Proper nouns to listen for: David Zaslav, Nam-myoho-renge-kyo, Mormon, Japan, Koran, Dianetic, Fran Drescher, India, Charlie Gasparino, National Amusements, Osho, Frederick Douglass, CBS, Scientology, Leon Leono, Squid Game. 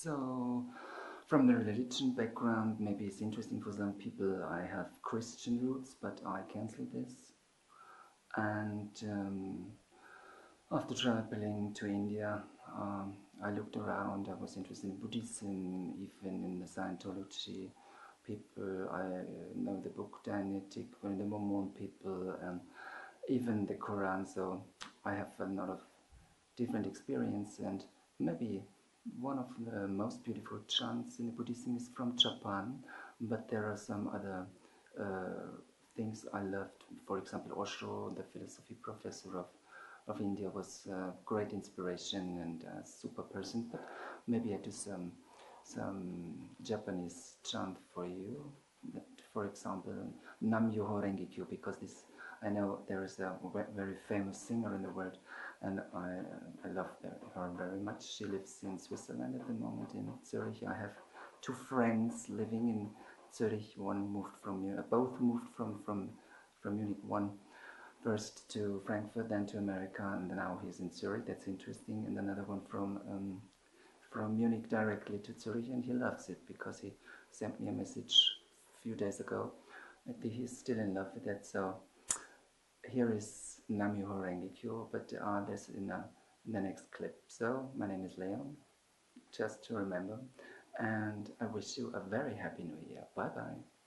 So, from the religion background, maybe it's interesting for some people. I have Christian roots, but I cancel this. And after traveling to India, I looked around. I was interested in Buddhism, even in the Scientology people. I know the book Dianetic, the Mormon people, and even the Koran. So I have a lot of different experience, and maybe one of the most beautiful chants in the Buddhism is from Japan, but there are some other things I loved. For example, Osho, the philosophy professor of India, was a great inspiration and a super person. But maybe I do some Japanese chant for you. For example, Nam-myoho-renge-kyo, because this, I know there is a very famous singer in the world, and I love her very much. She lives in Switzerland at the moment, in Zurich. I have two friends living in Zurich. One moved from Munich, both moved from Munich. One first to Frankfurt, then to America, and now he's in Zurich. That's interesting. And another one from Munich directly to Zurich, and he loves it, because he sent me a message a few days ago. I think he's still in love with that. So here is Nam-myoho-renge-kyo, but there's in the next clip. So my name is Leon, just to remember, and I wish you a very happy new year. Bye bye.